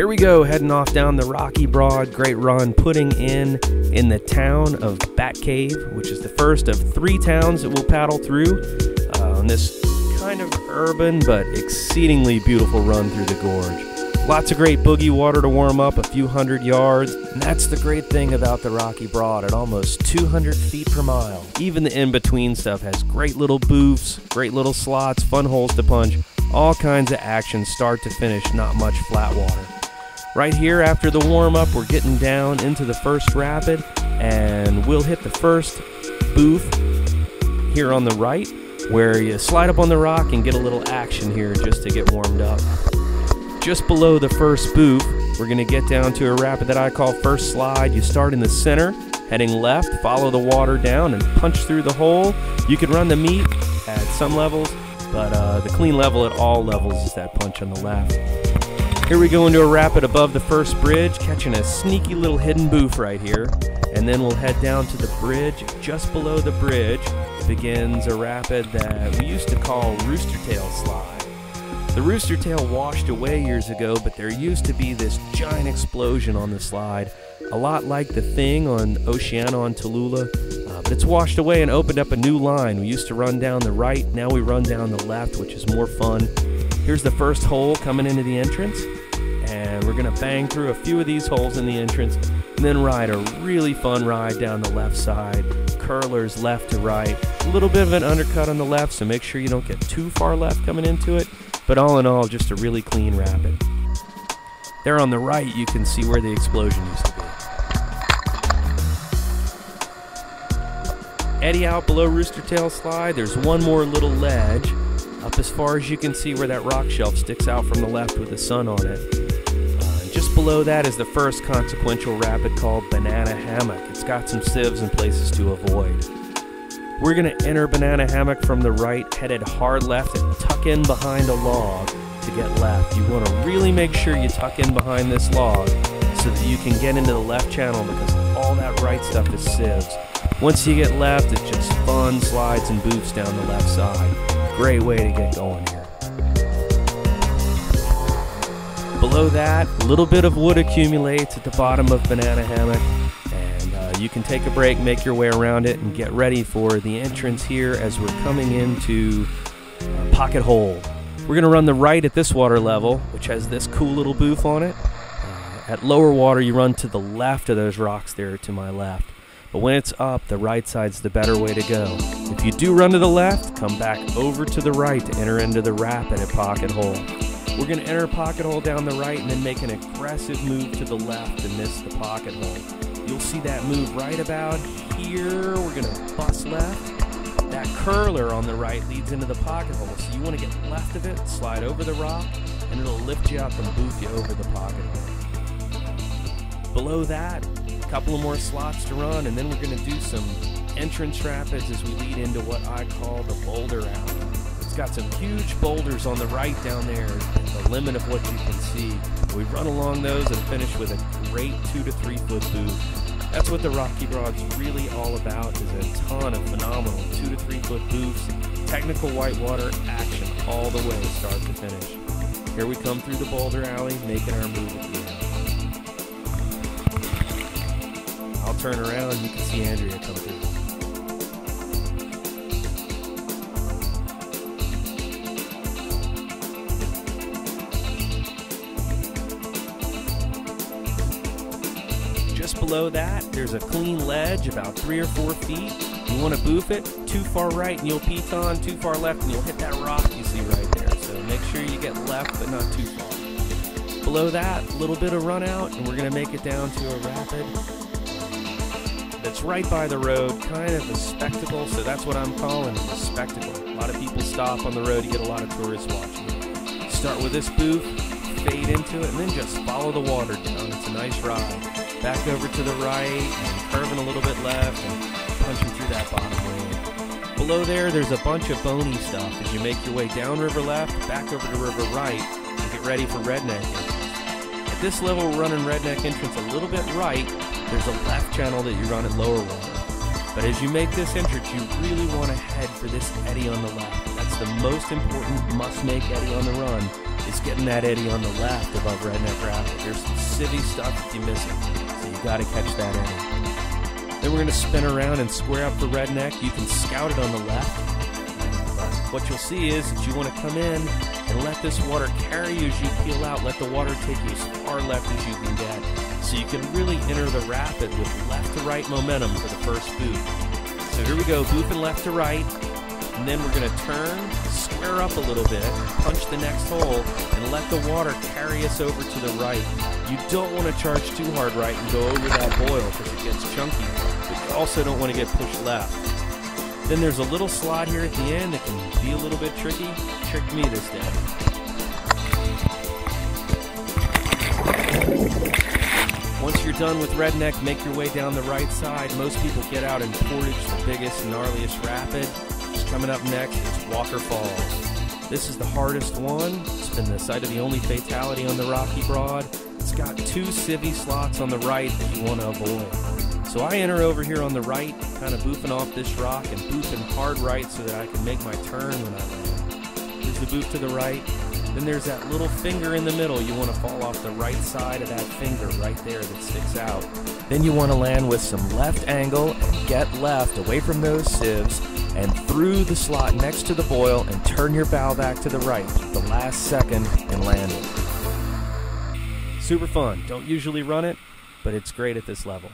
Here we go, heading off down the Rocky Broad. Great run, putting in the town of Batcave, which is the first of 3 towns that we'll paddle through on this kind of urban but exceedingly beautiful run through the gorge. Lots of great boogie water to warm up, a few hundred yards. And that's the great thing about the Rocky Broad, at almost 200 feet per mile. Even the in-between stuff has great little booths, great little slots, fun holes to punch, all kinds of action start to finish, not much flat water. Right here after the warm-up, we're getting down into the first rapid, and we'll hit the first booth here on the right, where you slide up on the rock and get a little action here just to get warmed up. Just below the first booth, we're gonna get down to a rapid that I call first slide. You start in the center, heading left, follow the water down and punch through the hole. You can run the meet at some levels, but the clean level at all levels is that punch on the left. Here we go into a rapid above the first bridge, catching a sneaky little hidden booth right here. And then we'll head down to the bridge. Just below the bridge begins a rapid that we used to call Rooster Tail Slide. The rooster tail washed away years ago, but there used to be this giant explosion on the slide, a lot like the thing on Oceana on Tallulah, but it's washed away and opened up a new line. We used to run down the right, now we run down the left, which is more fun. Here's the first hole coming into the entrance, and we're gonna bang through a few of these holes in the entrance, and then ride a really fun ride down the left side. Curlers left to right, a little bit of an undercut on the left, so make sure you don't get too far left coming into it, but all in all, just a really clean rapid. There on the right, you can see where the explosion used to be. Eddy out below Rooster Tail Slide, there's one more little ledge, up as far as you can see where that rock shelf sticks out from the left with the sun on it. Just below that is the first consequential rapid called Banana Hammock. It's got some sieves and places to avoid. We're gonna enter Banana Hammock from the right, headed hard left, and tuck in behind a log to get left. You wanna really make sure you tuck in behind this log so that you can get into the left channel, because all that right stuff is sieves. Once you get left, it's just fun slides and booths down the left side. Great way to get going here. Below that, a little bit of wood accumulates at the bottom of Banana Hammock, and you can take a break, make your way around it, and get ready for the entrance here as we're coming into Pocket Hole. We're gonna run the right at this water level, which has this cool little booth on it. At lower water, you run to the left of those rocks there to my left. But when it's up, the right side's the better way to go. If you do run to the left, come back over to the right to enter into the rapid at Pocket Hole. We're gonna enter Pocket Hole down the right and then make an aggressive move to the left to miss the Pocket Hole. You'll see that move right about here. We're gonna bust left. That curler on the right leads into the Pocket Hole, so you wanna get left of it, slide over the rock, and it'll lift you up and boof you over the Pocket Hole. Below that, couple of more slots to run, and then we're going to do some entrance rapids as we lead into what I call the Boulder Alley. It's got some huge boulders on the right down there, the limit of what you can see. We run along those and finish with a great 2 to 3 foot booth. That's what the Rocky Broad's really all about, is a ton of phenomenal 2 to 3 foot booths, technical whitewater action all the way start to finish. Here we come through the Boulder Alley, making our move again. I'll turn around and you can see Andrea come through. Just below that, there's a clean ledge about 3 or 4 feet. You want to boof it, too far right and you'll piton, too far left and you'll hit that rock you see right there. So make sure you get left but not too far. Below that, a little bit of run out and we're going to make it down to a rapid. It's right by the road, kind of a spectacle, so that's what I'm calling a spectacle. A lot of people stop on the road, you get a lot of tourists watching it. Start with this booth, fade into it, and then just follow the water down. It's a nice ride. Back over to the right, and curving a little bit left, and punching through that bottom lane. Below there, there's a bunch of bony stuff. As you make your way down river left, back over to river right, and get ready for Redneck entrance. At this level, we're running Redneck entrance a little bit right. There's a left channel that you run at lower water. But as you make this entrance, you really want to head for this eddy on the left. That's the most important must-make eddy on the run, is getting that eddy on the left above Redneck Rapid. There's some city stuff that you miss it, so you got to catch that eddy. Then we're going to spin around and square up for Redneck. You can scout it on the left, but what you'll see is that you want to come in and let this water carry you as you peel out. Let the water take you as far left as you can get, so you can really enter the rapid with left to right momentum for the first boot. So here we go, booping left to right. And then we're going to turn, square up a little bit, punch the next hole, and let the water carry us over to the right. You don't want to charge too hard right and go over that boil because it gets chunky, but you also don't want to get pushed left. Then there's a little slide here at the end that can be a little bit tricky. It tricked me this day. Once you're done with Redneck, make your way down the right side. Most people get out and portage the biggest, gnarliest rapid. Coming up next is Walker Falls. This is the hardest one. It's been the site of the only fatality on the Rocky Broad. It's got two civvy slots on the right that you want to avoid. So I enter over here on the right, kind of boofing off this rock and boofing hard right so that I can make my turn when I land. There's the boof to the right. Then there's that little finger in the middle. You want to fall off the right side of that finger right there that sticks out. Then you want to land with some left angle and get left away from those sieves and through the slot next to the boil and turn your bow back to the right the last second and land it. Super fun. Don't usually run it, but it's great at this level.